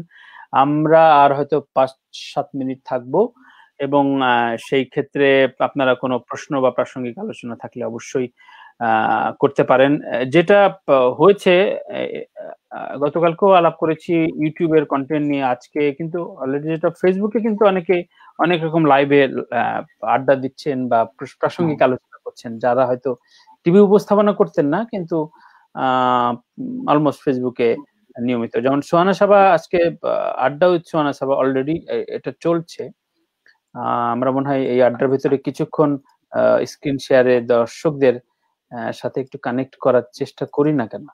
আমরা আর হয়তো 5-7 মিনিট থাকবো, এবং সেই ক্ষেত্রে আপনারা কোনো প্রশ্ন বা প্রাসঙ্গিক আলোচনা থাকলে অবশ্যই করতে পারেন। যেটা হয়েছে, গতকালকেও আলাপ করেছি ইউটিউবের কন্টেন্ট নিয়ে, আজকে কিন্তু অলরেডি যেটা ফেসবুকে কিন্তু অনেকে অনেক রকম লাইভে আড্ডা দিচ্ছেন বা প্রাসঙ্গিক আলোচনা করছেন, যারা হয়তো টিভি উপস্থাপনা করতেন না কিন্তু অলমোস্ট ফেসবুকে নিয়মিত। যেমন সোহানা সাবা, আজকে আড্ডা উইথ সোহানা সাবা অলরেডি এটা চলছে। আমরা মনে হয় এই আড্ডার ভিতরে কিছুক্ষণ স্ক্রিন শেয়ারে দর্শকদের সাথে একটু কানেক্ট করার চেষ্টা করি না কেন,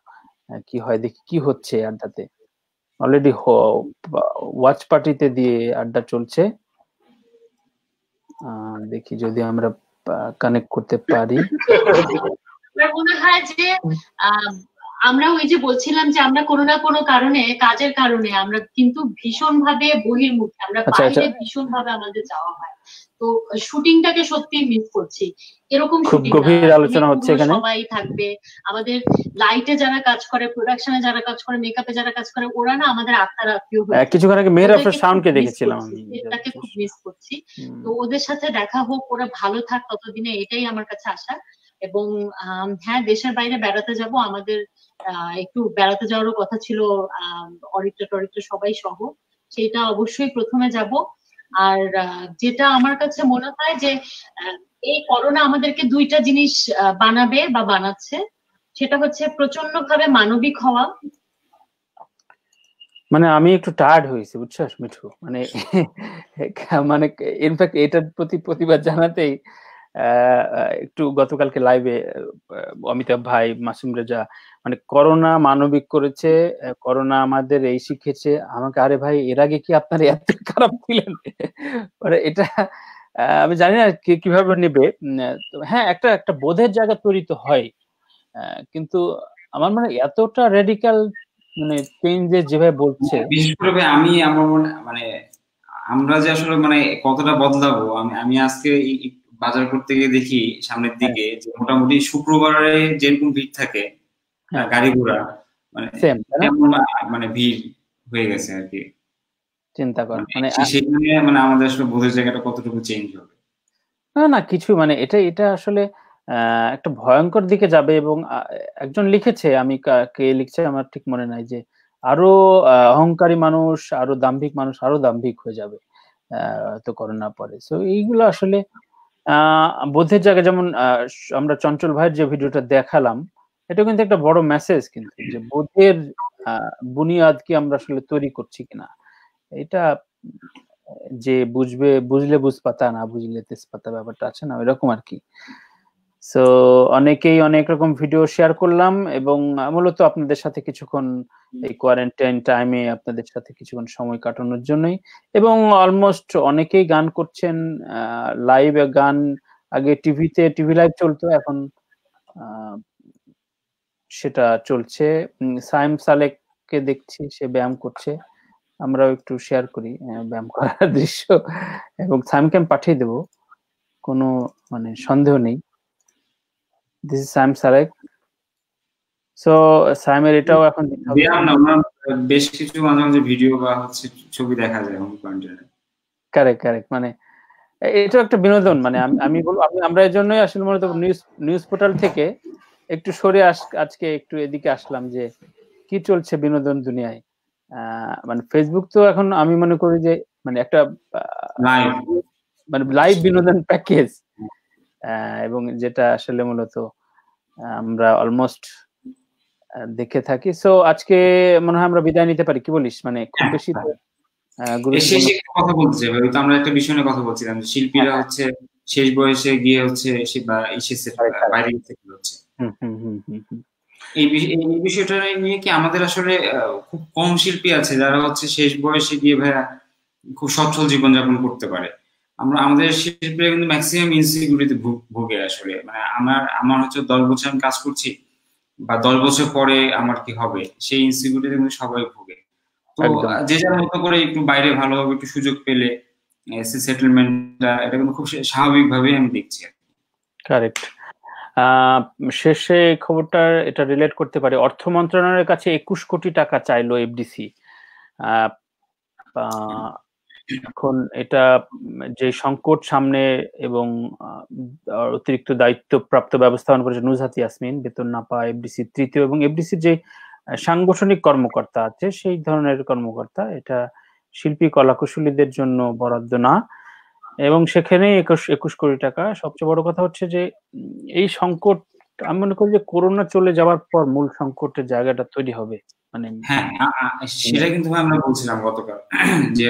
কি হয় দেখি কি হচ্ছে আড্ডাতে। অলরেডি ওয়াচ পার্টিতে দিয়ে আড্ডা চলছে, দেখি যদি আমরা কানেক্ট করতে পারি। আমার মনে হয় যে আমরা ওই যে বলছিলাম যে আমরা কোনো না কোনো কারণে, কাজের কারণে আমরা কিন্তু ভীষণ ভাবে বহির্মুখী, আমরা বাইরে ভীষণ ভাবে আমাদের যাওয়া হয়, তো শুটিংটাকে সত্যি মিস করছি। এরকম খুব গভীর আলোচনা হচ্ছে এখানে, সবাই থাকবে। আমাদের লাইটে যারা কাজ করে, প্রোডাকশনে যারা কাজ করে, মেকআপে যারা কাজ করে, ওরা না আমাদের আত্মার আত্মীয় হয়ে। কিছুক্ষণ আগে মেয়ের আফটার সাউন্ডকে দেখেছিলাম আমি, এটাকে খুব মিস করছি। তো ওদের সাথে দেখা হোক, ওরা ভালো থাক ততদিনে, এটাই আমার কাছে আশা। এবং হ্যাঁ, দেশের বাইরে বেড়াতে যাব, আমাদের একটু বেড়াতে যাওয়ারও কথা ছিল, অরিত্রা সবাই সহ, সেটা অবশ্যই প্রথমে যাব। আর যেটা আমার কাছে মনে হয় যে এই করোনা আমাদেরকে দুইটা জিনিস বানাবে বা বানাচ্ছে, সেটা হচ্ছে প্রচন্ড ভাবে মানবিক হওয়া, মানে আমি একটু টায়ার্ড হয়েছি, বুঝছস মিঠু, মানে মানে ইনফ্যাক্ট এটার প্রতি প্রতিবাদ জানাতেই একটু গতকালকে লাইভে অমিতাভ ভাই, মাসুম রেজা, মানে করোনা মানবিক করেছে, করোনা আমাদের এই শিখেছে আমাকে। আরে ভাই, এর আগে কি আপনারা এত খারাপ ছিলেন? মানে এটা আমি জানি না কিভাবে নেবে। হ্যাঁ, একটা একটা বোধের জায়গা তৈরি তো হয়, কিন্তু আমার মানে এতটা রেডিক্যাল মানে চেঞ্জে যেভাবে বলছে, বিশেষ করে আমি আমার মানে আমরা যে আসলে মানে কতটা বদলাবো। আমি আজকে বাজার করতে গিয়ে দেখি সামনের দিকে যে মোটামুটি শুক্রবারে যেরকম ভিড় থাকে গাড়ি ঘোড়া, মানে ভিড় হয়ে গেছে আর কি। চিন্তা কর সেখানে মানে আমাদের আসলে বোধের জায়গাটা কতটুকু চেঞ্জ হবে। না না কিছু মানে এটা এটা আসলে একটা ভয়ঙ্কর দিকে যাবে। এবং একজন লিখেছে, আমি কে লিখছে আমার ঠিক মনে নাই, যে আরো অহংকারী মানুষ, আরো দাম্ভিক মানুষ আরো দাম্ভিক হয়ে যাবে তো করোনা পরে। সো এইগুলো আসলে বোধের জায়গা। যেমন আমরা চঞ্চল ভাইয়ের যে ভিডিওটা দেখালাম, এটা কিন্তু একটা বড় মেসেজ, কিন্তু যে বোধের বুনিয়াদ কি আমরা আসলে তৈরি করছি কিনা। এটা যে বুঝবে, বুঝলে বুঝ পাতা, না বুঝলে তেজ পাতা, ব্যাপারটা আছে না, ওইরকম আর কি। সো অনেকেই অনেক রকম ভিডিও শেয়ার করলাম এবং মূলত আপনাদের সাথে কিছুক্ষণ এই কোয়ারেন্টাইন টাইমে আপনাদের সাথে কিছুক্ষণ সময় কাটানোর জন্যই। এবং অলমোস্ট অনেকেই গান করছেন, লাইভ গান। আগে টিভিতে টিভি লাইভ চলতো, এখন সেটা চলছে। সাইম সালেককে দেখছি, সে ব্যায়াম করছে। আমরাও একটু শেয়ার করি ব্যায়াম করার দৃশ্য, এবং সাইমকে আমি পাঠিয়ে দেবো, কোনো মানে সন্দেহ নেই। This is Sam Sarek. So Samer etao ekhon dikham na ona besh kichu manje manje video ba hocche chobi dekha jay on content. Correct correct, mane eto ekta binodon, mane ami bolbo amra er jonno ashole mone to news portal theke ekটু সরে আজকে একটু এদিকে আসলাম যে কি চলছে বিনোদন দুনিয়ায়। মানে Facebook তো এখন আমি মনে করি যে মানে একটা লাইভ মানে লাইভ বিনোদন প্যাকেজ, এবং যেটা আসলে মূলত আমরা অলমোস্ট দেখে থাকি। সো আজকে মনে হয় আমরা বিদায় নিতে পারি, কি বলিস? মানে খুব বেশি কথা বলতে চাই, আমরা একটা বিষয় নিয়ে কথা বলছিলাম, শিল্পীরা হচ্ছে শেষ বয়সে গিয়ে হচ্ছে বাইরে হচ্ছে। এই বিষয়টা নিয়ে কি আমাদের আসলে খুব কম শিল্পী আছে যারা হচ্ছে শেষ বয়সে গিয়ে ভাইয়া খুব সচ্ছল জীবনযাপন করতে পারে। আমরা আমাদের শিল্পীরা কিন্তু ম্যাক্সিমাম ইনসিকিউরিটিতে ভোগে আসলে। মানে আমার হচ্ছে 10 বছর আমি কাজ করছি, বা 10 বছর পরে আমার কি হবে, সেই ইনসিকিউরিটিতে কিন্তু সবাই ভোগে। তো যে যার মতো করে একটু বাইরে ভালোভাবে একটু সুযোগ পেলে সেটেলমেন্টটা, এটা কিন্তু খুব স্বাভাবিকভাবে আমি দেখছি। কারেক্ট। শেষে খবরটা এটা রিলেট করতে পারে। অর্থ মন্ত্রণালয়ের কাছে 21 কোটি টাকা চাইলো এফডিসি। এখন এটা যে সংকট সামনে এবং অতিরিক্ত দায়িত্বপ্রাপ্ত ব্যবস্থাপনা পরিষদ নুজহাত ইয়াসমিন বেতন না পায়, এফডিসি তৃতীয় এবং এফডিসি যে সাংগঠনিক কর্মকর্তা আছে সেই ধরনের কর্মকর্তা, এটা শিল্পী কলাকুশলীদের জন্য বরাদ্দ না, এবং সেখানে 21 কোটি টাকা। সবচেয়ে বড় কথা হচ্ছে যে এই সংকট আমি মনে করি যে করোনা চলে যাওয়ার পর মূল সংকটের জায়গাটা তৈরি হবে। মানে হ্যাঁ, সেটা কিন্তু আমরা বলছিলাম গতকাল যে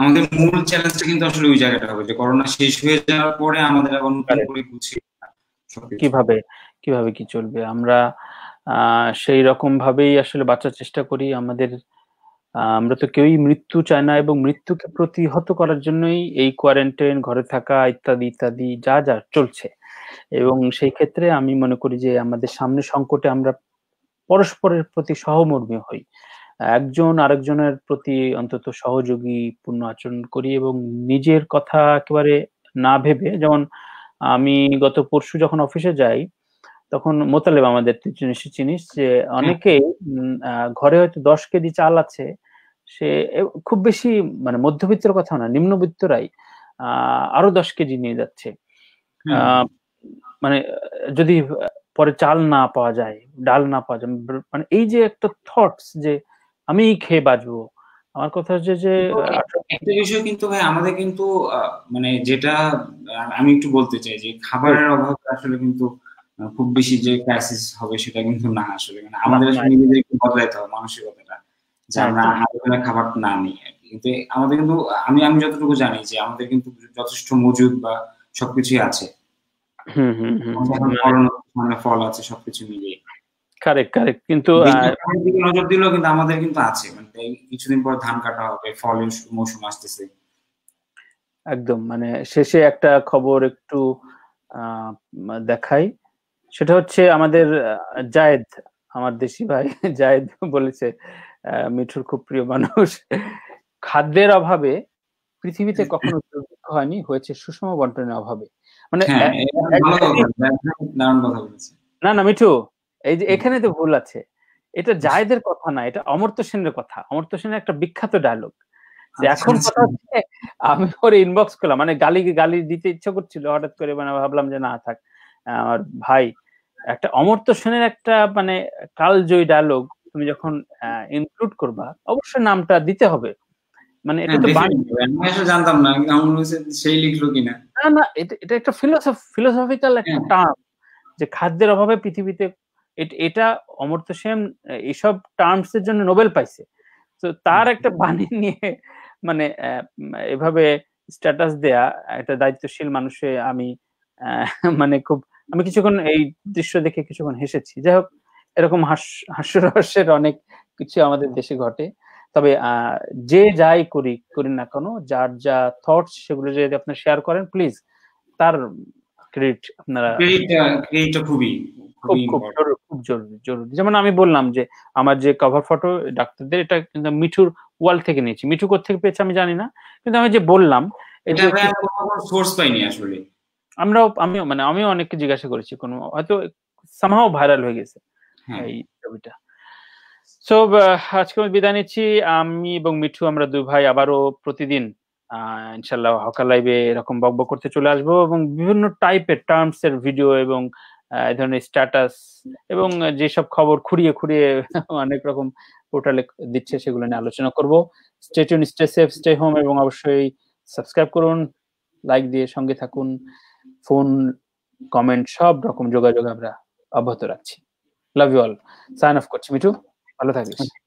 আমাদের মূল চ্যালেঞ্জটা কিন্তু আসলে ওই জায়গাটা হবে যে করোনা শেষ হয়ে যাওয়ার পরে আমাদের আবার নতুন করে বুঝি কিভাবে কিভাবে কি চলবে। আমরা সেই রকম ভাবেই আসলে বাঁচার চেষ্টা করি। আমরা তো কেউই মৃত্যু চায় না, এবং মৃত্যুকে প্রতিহত করার জন্যই এই কোয়ারেন্টাইন, ঘরে থাকা ইত্যাদি ইত্যাদি যা যা চলছে। এবং সেই ক্ষেত্রে আমি মনে করি যে আমাদের সামনে সংকটে আমরা পরস্পরের প্রতি সহমর্মী হই, একজন আরেকজনের প্রতি অন্তত সহযোগী পূর্ণ আচরণ করি, এবং নিজের কথা একেবারে না ভেবে। যেমন আমি গত পরশু যখন অফিসে যাই, তখন মোতালেব আমাদের চিনিস যে অনেকেই ঘরে হয়তো 10 কেজি চাল আছে, সে খুব বেশি মানে মধ্যবিত্তের কথা না, নিম্নবিত্তরাই আরো 10 কেজি নিয়ে যাচ্ছে। মানে যদি পরে চাল না পাওয়া যায়, ডাল না পাওয়া যায়, মানে এই যে একটা থটস যে আমি খেয়ে বাঁচবো। আমার কথা হচ্ছে যে একটা বিষয় কিন্তু ভাই আমাদের কিন্তু মানে যেটা আমি একটু বলতে চাই যে খাবারের অভাব আসলে কিন্তু খুব বেশি যে ক্রাইসিস হবে সেটা কিন্তু না। আসলে মানে আমাদের আসলে নিজেদের একটু বদলাইতে হবে মানসিকতাটা। খাবার না নিই আর কি। কিন্তু আমাদের কিন্তু আমি আমি যতটুকু জানি যে আমাদের কিন্তু যথেষ্ট মজুদ বা সবকিছুই আছে। ফল আছে সবকিছু মিলিয়ে কারেক্ট কারেক্ট। কিন্তু নজর দিলেও কিন্তু আমাদের কিন্তু আছে, মানে কিছুদিন পর ধান কাটা হবে, ফলের মৌসুম আসতেছে একদম। মানে শেষে একটা খবর একটু দেখাই, সেটা হচ্ছে আমাদের জায়েদ, আমার দেশি ভাই জায়েদ বলেছে মিঠুর খুব প্রিয় মানুষ, খাদ্যের অভাবে পৃথিবীতে কখনো দুর্ভিক্ষ হয়নি, হয়েছে সুষম বন্টনের অভাবে। মানে না না মিঠু, এই যে এখানে তো ভুল আছে, এটা জায়েদের কথা না, এটা অমর্ত্য সেনের কথা। অমর্ত্য সেনের একটা বিখ্যাত ডায়লগ। এখন কথা হচ্ছে আমি ওর ইনবক্স করলাম, মানে গালি গালি দিতে ইচ্ছা করছিল হঠাৎ করে, মানে ভাবলাম যে না থাক, আমার ভাই একটা অমর্ত্য সেনের একটা মানে কালজয়ী ডায়লগ তুমি যখন ইনক্লুড করবা অবশ্যই নামটা দিতে হবে। মানে এটা তো জানতাম না সেই লিখলো কিনা, না না এটা একটা ফিলোসফিক্যাল একটা টার্ম যে খাদ্যের অভাবে পৃথিবীতে, এটা অমর্ত্য সেন এইসব টার্মস এর জন্য নোবেল পাইছে। তো তার একটা বাণী নিয়ে মানে এভাবে স্ট্যাটাস দেয়া একটা দায়িত্বশীল মানুষে আমি মানে খুব, আমি কিছুক্ষণ এই দৃশ্য দেখে কিছুক্ষণ হেসেছি। যাই হোক, এরকম হাস্যরসের অনেক কিছু আমাদের দেশে ঘটে। তবে যে যাই করি না কেন, যার যা থটস সেগুলো যদি আপনারা শেয়ার করেন প্লিজ, তার ক্রেডিট আপনারা, ক্রেডিটটা খুবই খুব জরুরি। যেমন আমি বললাম যে আমার যে কভার ফটো ডাক্তারদের, এটা কিন্তু মিঠুর ওয়াল থেকে নিয়েছি। মিঠু কোথেকে পেয়েছে আমি জানি না, কিন্তু আমি যে বললাম এটা সোর্স পাইনি আসলে। আমি অনেককে জিজ্ঞাসা করেছি, কোন হয়তো সামহাও ভাইরাল হয়ে গেছে এই ছবিটা। সো আজকে আমি বিদায় নিচ্ছি, আমি এবং মিঠু, আমরা দুই ভাই আবারও প্রতিদিন ইনশাল্লাহ হকার লাইভে এরকম বকবক করতে চলে আসবো এবং বিভিন্ন টাইপের টার্মস এর ভিডিও এবং এই ধরনের স্ট্যাটাস এবং যেসব খবর খুঁড়িয়ে খুঁড়িয়ে অনেক রকম পোর্টালে দিচ্ছে সেগুলো নিয়ে আলোচনা করবো। Stay tune, stay safe, stay home, এবং অবশ্যই সাবস্ক্রাইব করুন, লাইক দিয়ে সঙ্গে থাকুন। ফোন, কমেন্ট, সব রকম যোগাযোগ আমরা অব্যাহত রাখছি। Love you all, sign off করছি। মিঠু, ভালো থাকিস।